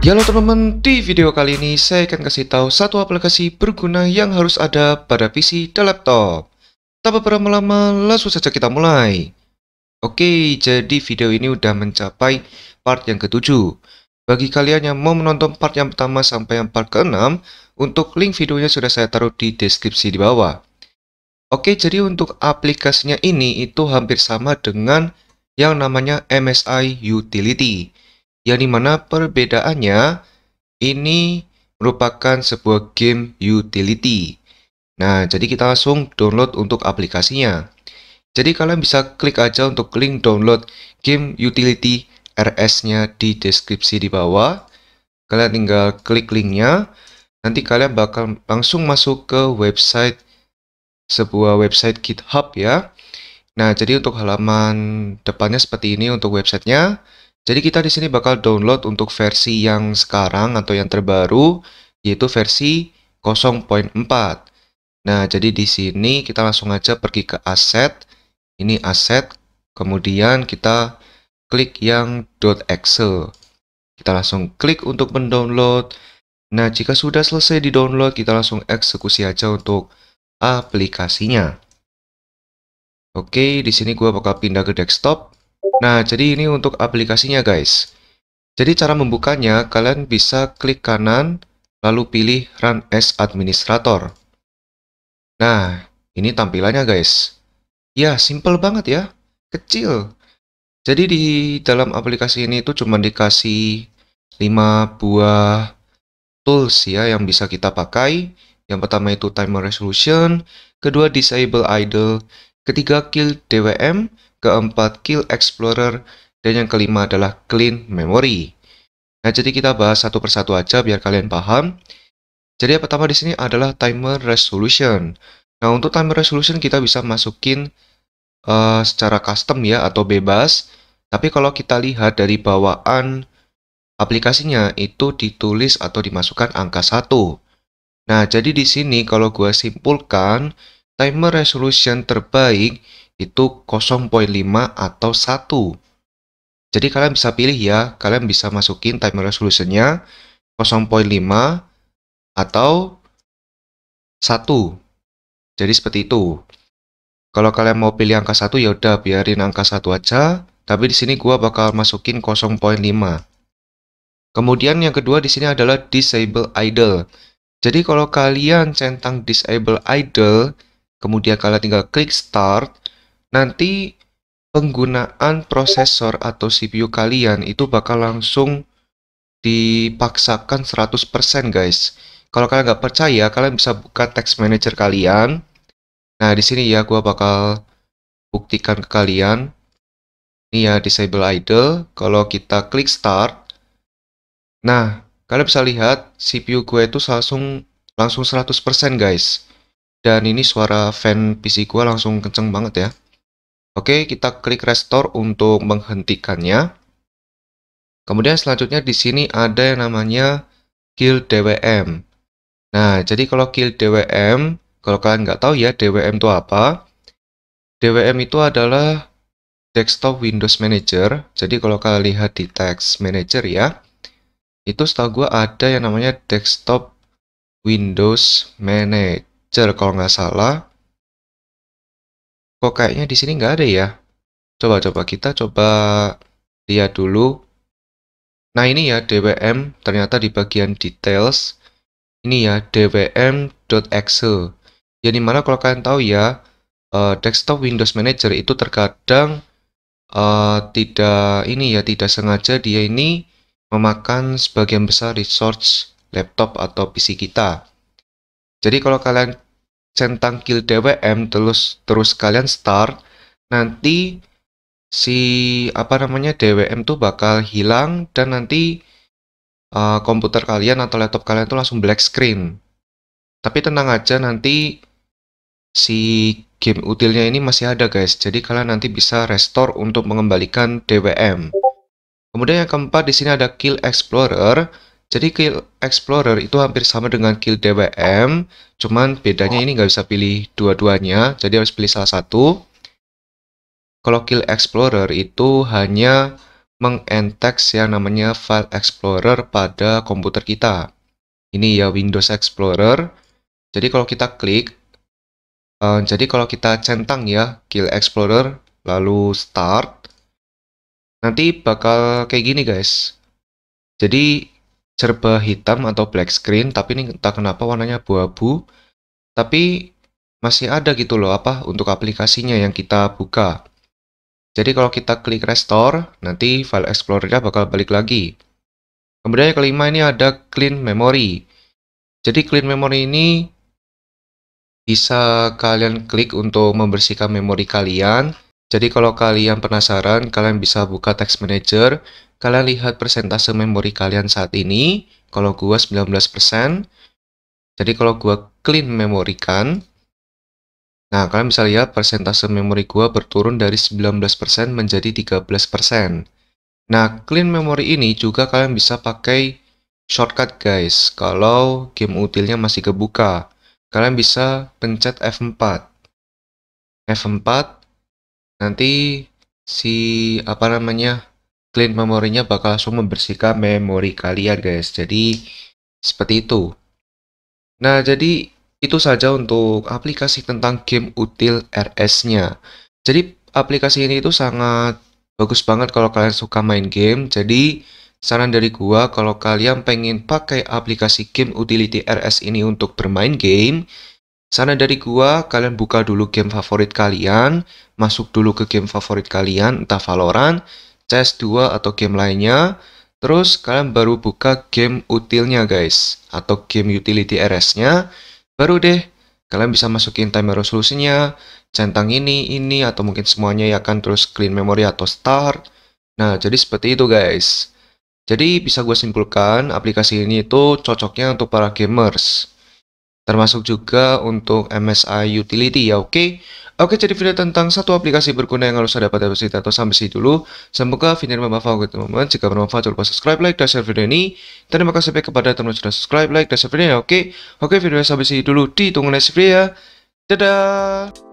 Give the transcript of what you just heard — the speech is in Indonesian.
Halo teman-teman, di video kali ini saya akan kasih tahu satu aplikasi berguna yang harus ada pada PC dan laptop. Tanpa berlama-lama, langsung saja kita mulai. Oke, jadi video ini udah mencapai part yang ke-7. Bagi kalian yang mau menonton part yang pertama sampai yang part ke-6, untuk link videonya sudah saya taruh di deskripsi di bawah. Oke, jadi untuk aplikasinya ini itu hampir sama dengan yang namanya MSI Utility. Yang dimana perbedaannya ini merupakan sebuah game utility. Nah, jadi kita langsung download untuk aplikasinya. Jadi kalian bisa klik aja untuk link download game utility RS-nya di deskripsi di bawah. Kalian tinggal klik linknya. Nanti kalian bakal langsung masuk ke website, sebuah website GitHub ya. Nah, jadi untuk halaman depannya seperti ini untuk websitenya. Jadi kita di sini bakal download untuk versi yang sekarang atau yang terbaru, yaitu versi 0.4. Nah, jadi di sini kita langsung aja pergi ke aset. Ini aset, kemudian kita klik yang .exe. Kita langsung klik untuk mendownload. Nah, jika sudah selesai di-download, kita langsung eksekusi aja untuk aplikasinya. Oke, di sini gua bakal pindah ke desktop. Nah, jadi ini untuk aplikasinya guys. Jadi cara membukanya, kalian bisa klik kanan, lalu pilih Run as Administrator. Nah, ini tampilannya guys. Ya, simple banget ya. Kecil. Jadi di dalam aplikasi ini itu cuma dikasih 5 buah tools ya yang bisa kita pakai. Yang pertama itu Timer Resolution, kedua Disable Idle, ketiga Kill DWM, keempat Kill Explorer, dan yang kelima adalah Clean Memory. Nah, jadi kita bahas satu persatu aja biar kalian paham. Jadi yang pertama di sini adalah Timer Resolution. Nah, untuk Timer Resolution kita bisa masukin secara custom ya atau bebas. Tapi kalau kita lihat dari bawaan aplikasinya itu ditulis atau dimasukkan angka 1. Nah, jadi di sini kalau gua simpulkan, Timer Resolution terbaik itu 0.5 atau 1. Jadi kalian bisa pilih ya, kalian bisa masukin timer resolutionnya 0.5 atau 1. Jadi seperti itu. Kalau kalian mau pilih angka 1 ya udah biarin angka 1 aja, tapi di sini gua bakal masukin 0.5. Kemudian yang kedua di sini adalah disable idle. Jadi kalau kalian centang disable idle, kemudian kalian tinggal klik start, nanti penggunaan prosesor atau CPU kalian itu bakal langsung dipaksakan 100% guys. Kalau kalian nggak percaya, kalian bisa buka text manager kalian. Nah, di sini ya gua bakal buktikan ke kalian. Ini ya disable idle, kalau kita klik start. Nah, kalian bisa lihat CPU gue itu langsung 100% guys. Dan ini suara fan PC gua langsung kenceng banget ya. Oke, kita klik restore untuk menghentikannya. Kemudian selanjutnya di sini ada yang namanya kill DWM. Nah, jadi kalau kill DWM, kalau kalian nggak tahu ya DWM itu apa? DWM itu adalah Desktop Windows Manager. Jadi kalau kalian lihat di Text Manager ya, itu setahu gua ada yang namanya Desktop Windows Manager kalau nggak salah. Kok kayaknya di sini nggak ada ya? Coba-coba kita lihat dulu. Nah, ini ya DWM, ternyata di bagian details. Ini ya DWM.exe. Yang dimana kalau kalian tahu ya, Desktop Windows Manager itu terkadang tidak sengaja dia ini memakan sebagian besar resource laptop atau PC kita. Jadi kalau kalian centang kill DWM terus kalian start, nanti DWM tuh bakal hilang dan nanti komputer kalian atau laptop kalian tuh langsung black screen. Tapi tenang aja, nanti si game utilnya ini masih ada guys. Jadi kalian nanti bisa restore untuk mengembalikan DWM. Kemudian yang keempat di sini ada Kill Explorer. Jadi Kill Explorer itu hampir sama dengan Kill DWM, cuman bedanya ini nggak bisa pilih dua-duanya, jadi harus pilih salah satu. Kalau Kill Explorer itu hanya mengindeks yang namanya File Explorer pada komputer kita. Ini ya Windows Explorer. Jadi kalau kita klik, jadi kalau kita centang ya File Explorer lalu start, nanti bakal kayak gini guys. Jadi cerba hitam atau black screen, tapi ini entah kenapa warnanya abu-abu. Tapi masih ada gitu loh apa untuk aplikasinya yang kita buka. Jadi kalau kita klik restore, nanti File Explorer-nya bakal balik lagi. Kemudian yang kelima ini ada clean memory. Jadi clean memory ini bisa kalian klik untuk membersihkan memori kalian. Jadi kalau kalian penasaran, kalian bisa buka text manager. Kalian lihat persentase memori kalian saat ini. Kalau gua 19%. Jadi kalau gua clean memori kan. Nah, kalian bisa lihat persentase memori gua berturun dari 19% menjadi 13%. Nah, clean memory ini juga kalian bisa pakai shortcut guys. Kalau game utilnya masih kebuka, kalian bisa pencet F4. F4 nanti si clean memorinya bakal langsung membersihkan memori kalian guys. Jadi seperti itu. Nah, jadi itu saja untuk aplikasi tentang game util RS-nya. Jadi aplikasi ini itu sangat bagus banget kalau kalian suka main game. Jadi saran dari gua, kalau kalian pengen pakai aplikasi game utility RS ini untuk bermain game, saran dari gua kalian buka dulu game favorit kalian, masuk dulu ke game favorit kalian, entah Valorant, CS2 atau game lainnya, terus kalian baru buka game utilnya guys, atau game utility RS-nya, baru deh kalian bisa masukin timer resolusinya, centang ini, atau mungkin semuanya ya kan, terus clean memory atau start. Nah, jadi seperti itu guys. Jadi bisa gue simpulkan aplikasi ini itu cocoknya untuk para gamers. Termasuk juga untuk MSI Utility ya, oke? Oke, jadi video tentang satu aplikasi berguna yang harus ada pada versi atau sampai sini dulu. Semoga video ini bermanfaat buat teman-teman. Jika bermanfaat, jangan lupa subscribe, like, dan share video ini. Terima kasih kepada teman-teman sudah subscribe, like, dan share video ini, oke? Oke, video sampai sini dulu. Ditunggu next video ya. Dadah!